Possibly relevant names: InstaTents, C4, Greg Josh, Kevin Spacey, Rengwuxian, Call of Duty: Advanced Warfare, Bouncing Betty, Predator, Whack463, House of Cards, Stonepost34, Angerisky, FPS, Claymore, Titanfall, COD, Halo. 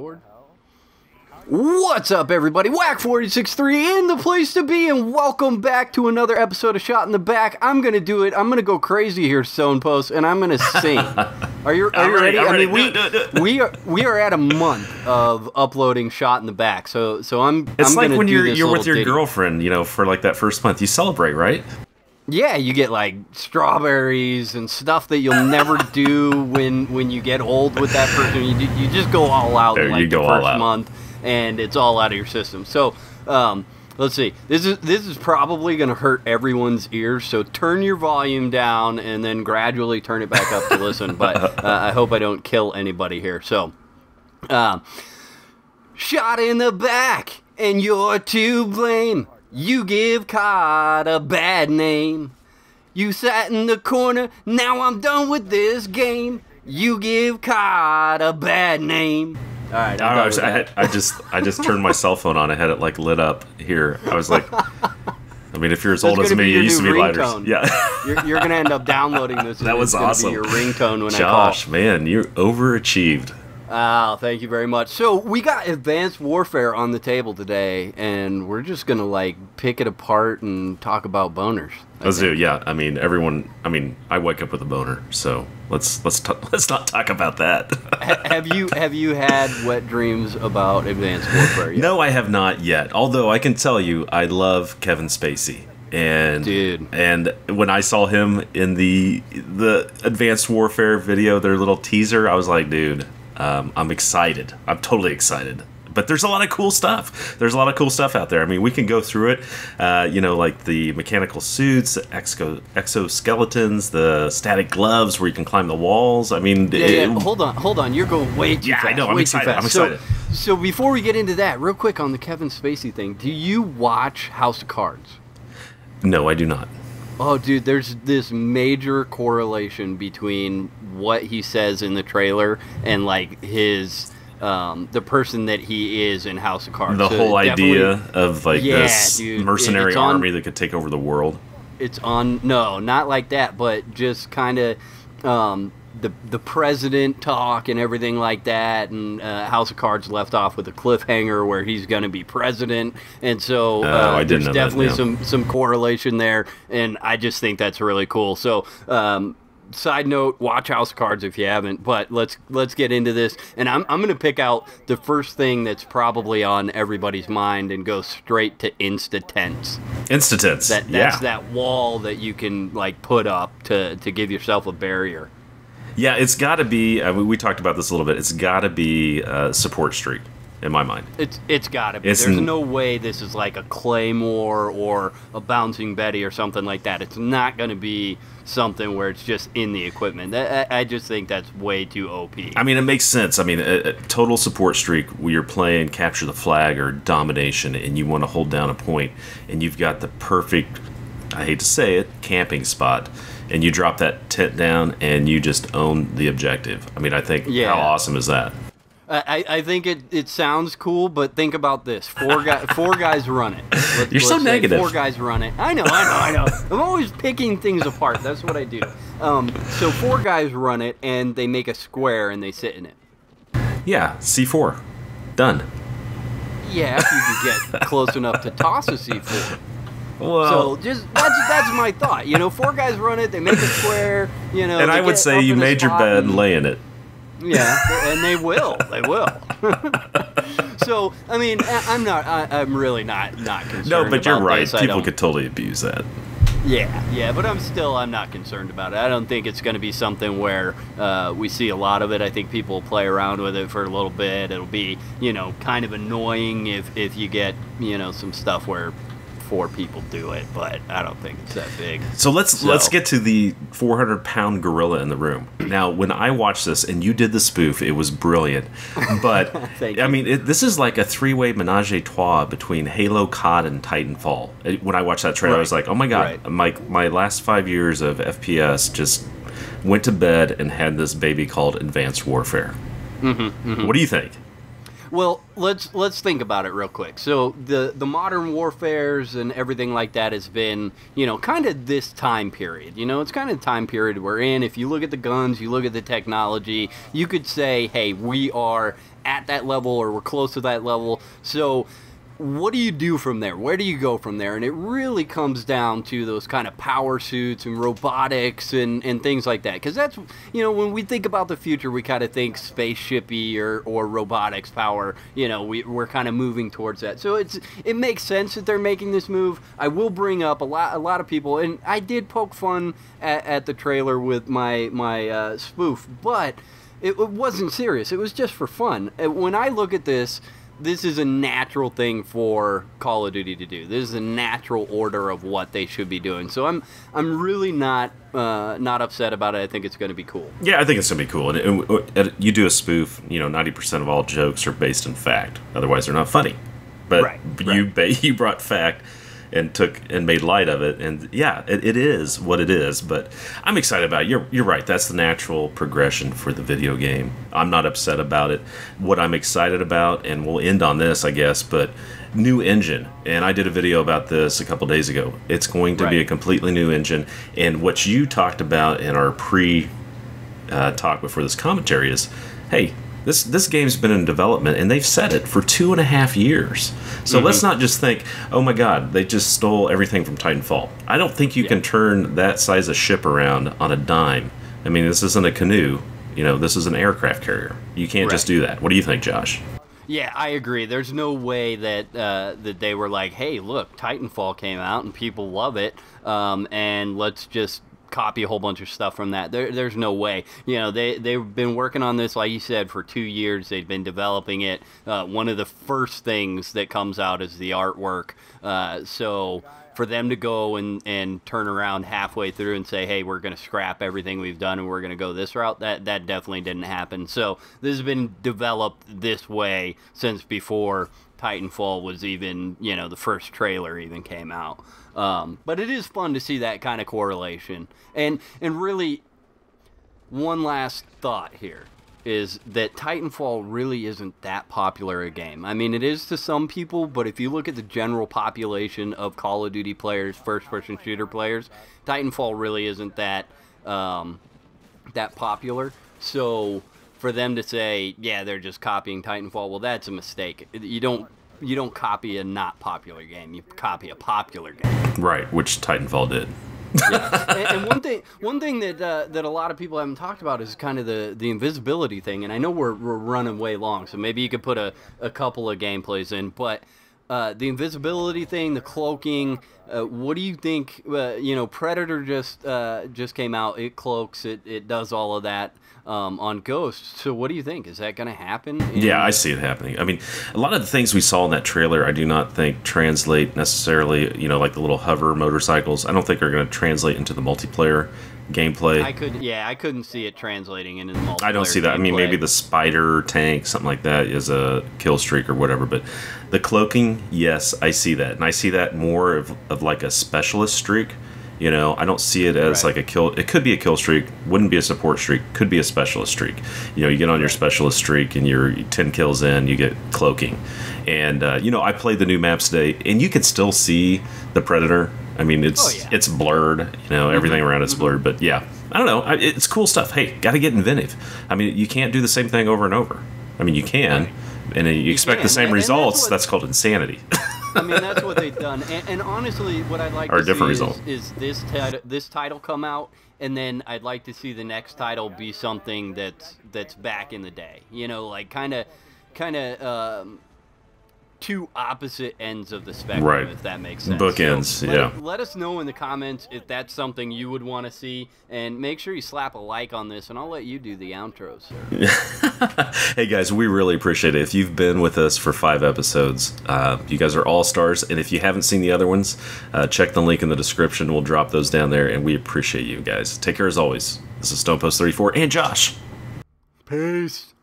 board. What's up, everybody? Whack463 in the place to be, and welcome back to another episode of Shot in the Back. I'm gonna do it. I'm gonna go crazy here, Stonepost, and I'm gonna sing. Are you ready? I mean, we are at a month of uploading Shot in the Back, so I'm like when you're with your girlfriend, you know, for like that first month, you celebrate, right? Yeah, you get like strawberries and stuff that you'll never do when you get old with that person. You just go all out there, like the first month, and it's all out of your system. So let's see. This is probably going to hurt everyone's ears. So turn your volume down and then gradually turn it back up to listen. But I hope I don't kill anybody here. So, shot in the back, and you're to blame. You give COD a bad name. You sat in the corner, now I'm done with this game. You give COD a bad name. All right, I just turned my cell phone on. I had it like lit up here. I was like, I mean, if you're as old as me, it used to be lighters. Yeah. You're gonna end up downloading this. That was awesome. It's gonna be your ringtone when I call. Josh, man, you overachieved. Oh, thank you very much. So we got Advanced Warfare on the table today, and we're just gonna like pick it apart and talk about boners. Let's do, yeah. I mean, everyone. I mean, I wake up with a boner, so let's not talk about that. have you had wet dreams about Advanced Warfare yet? No, I have not yet. Although I can tell you, I love Kevin Spacey. And dude, and when I saw him in the Advanced Warfare video, their little teaser, I was like, dude. I'm excited. I'm totally excited. But there's a lot of cool stuff. There's a lot of cool stuff out there. I mean, we can go through it, you know, like the mechanical suits, exoskeletons, the static gloves where you can climb the walls. I mean... Yeah. Hold on. You're going way too fast. Yeah, I know. I'm excited. So before we get into that, real quick on the Kevin Spacey thing, do you watch House of Cards? No, I do not. Oh, dude, there's this major correlation between what he says in the trailer and, like, his, the person that he is in House of Cards. The whole idea of, like, this mercenary army that could take over the world. It's on, no, not like that, but just kind of, the president talk and everything like that, and House of Cards left off with a cliffhanger where he's going to be president, and so there's definitely some correlation there, and I just think that's really cool. So side note, watch House of Cards if you haven't, but let's get into this, and I'm going to pick out the first thing that's probably on everybody's mind and go straight to InstaTents. InstaTents, that's that wall that you can like put up to give yourself a barrier. Yeah, it's got to be, I mean, we talked about this a little bit, it's got to be Support Street, in my mind. It's got to be. There's no way this is like a Claymore or a Bouncing Betty or something like that. It's not going to be something where it's just in the equipment. I just think that's way too OP. I mean, it makes sense. I mean, a total Support Streak, where you're playing Capture the Flag or Domination, and you want to hold down a point, and you've got the perfect, I hate to say it, camping spot. And you drop that tent down, and you just own the objective. I mean, I think, how awesome is that? I think it sounds cool, but think about this: four guys run it. You're so negative. Four guys run it. I know. I'm always picking things apart. That's what I do. So four guys run it, and they make a square, and they sit in it. Yeah, C4, done. Yeah, if you could get close enough to toss a C4. Well, so just that's my thought. You know, four guys run it, they make a square, you know. And I would say you made your bed and lay in it. Yeah, and they will. So, I mean, I'm really not concerned. No, but you're right. People could totally abuse that. Yeah, but I'm not concerned about it. I don't think it's going to be something where we see a lot of it. I think people play around with it for a little bit. It'll be, you know, kind of annoying if you get, you know, some stuff where four people do it, but I don't think it's that big. So let's get to the 400-pound gorilla in the room. Now, when I watched this, and you did the spoof, it was brilliant. But I mean, this is like a three-way menage a trois between Halo, COD, and Titanfall. When I watched that trailer, I was like, oh my god, my last 5 years of FPS just went to bed and had this baby called Advanced Warfare. What do you think? Well, let's think about it real quick. So the modern warfares and everything like that has been, you know, kind of this time period. You know, it's kind of the time period we're in. If you look at the guns, you look at the technology, you could say, hey, we are at that level or we're close to that level. So what do you do from there? Where do you go from there? And it really comes down to those kind of power suits and robotics and things like that. Because that's, you know, when we think about the future, we kind of think spaceshipy or robotics power. You know, we're kind of moving towards that. So it makes sense that they're making this move. I will bring up a lot of people, and I did poke fun at the trailer with my spoof, but it wasn't serious. It was just for fun. When I look at this, this is a natural thing for Call of Duty to do. This is a natural order of what they should be doing. So I'm really not upset about it. I think it's going to be cool. Yeah, I think it's going to be cool. And you do a spoof, you know, 90% of all jokes are based in fact. Otherwise, they're not funny. But you brought fact and took and made light of it. And yeah, it is what it is. But I'm excited about it. You're right. That's the natural progression for the video game. I'm not upset about it. What I'm excited about, and we'll end on this, I guess, but new engine. And I did a video about this a couple days ago. It's going to be a completely new engine. And what you talked about in our pre-talk before this commentary is, hey, This game's been in development, and they've said it for 2.5 years. So let's not just think, oh my God, they just stole everything from Titanfall. I don't think you can turn that size of ship around on a dime. I mean, this isn't a canoe. You know, this is an aircraft carrier. You can't just do that. What do you think, Josh? Yeah, I agree. There's no way that that they were like, hey, look, Titanfall came out, and people love it, and let's just copy a whole bunch of stuff from that. There's no way. You know, they've been working on this, like you said, for 2 years. They've been developing it. One of the first things that comes out is the artwork. So for them to go and turn around halfway through and say, hey, we're going to scrap everything we've done and we're going to go this route, that definitely didn't happen. So this has been developed this way since before Titanfall was even, you know, the first trailer even came out. But it is fun to see that kind of correlation. And really, one last thought here is that Titanfall really isn't that popular a game. I mean, it is to some people, but if you look at the general population of Call of Duty players, first-person shooter players, Titanfall really isn't that, that popular. So for them to say, yeah, they're just copying Titanfall, well, that's a mistake. You don't copy a not popular game. You copy a popular game. Right, which Titanfall did. Yeah. And one thing that a lot of people haven't talked about is kind of the invisibility thing. And I know we're running way long, so maybe you could put a couple of gameplays in. But the invisibility thing, the cloaking. What do you think? You know, Predator just came out. It cloaks. It does all of that on Ghost. So what do you think? Is that going to happen? Yeah, I see it happening. I mean, a lot of the things we saw in that trailer, I do not think translate necessarily. You know, like the little hover motorcycles, I don't think are going to translate into the multiplayer gameplay. I couldn't see it translating into the multiplayer. I don't see that. Gameplay. I mean, maybe the spider tank, something like that, is a kill streak or whatever. But the cloaking, yes, I see that, and I see that more of like a specialist streak. You know, I don't see it as like a kill. It could be a kill streak, wouldn't be a support streak, could be a specialist streak. You know, you get on your specialist streak and you're 10 kills in, you get cloaking. And, you know, I played the new maps today, and you can still see the Predator. I mean, it's blurred, you know, everything around it's blurred. But, yeah, I don't know. It's cool stuff. Hey, got to get inventive. I mean, you can't do the same thing over and over. I mean, you can, and you expect the same results. That's called insanity. I mean, that's what they've done. And honestly, what I'd like to see is this title come out, and then I'd like to see the next title be something that's back in the day. You know, like kind of two opposite ends of the spectrum, if that makes sense. Bookends, so let us know in the comments if that's something you would want to see, and make sure you slap a like on this, and I'll let you do the outro, sir. Hey, guys, we really appreciate it. If you've been with us for 5 episodes, you guys are all stars, and if you haven't seen the other ones, check the link in the description. We'll drop those down there, and we appreciate you guys. Take care as always. This is Stonepost34 and Josh. Peace.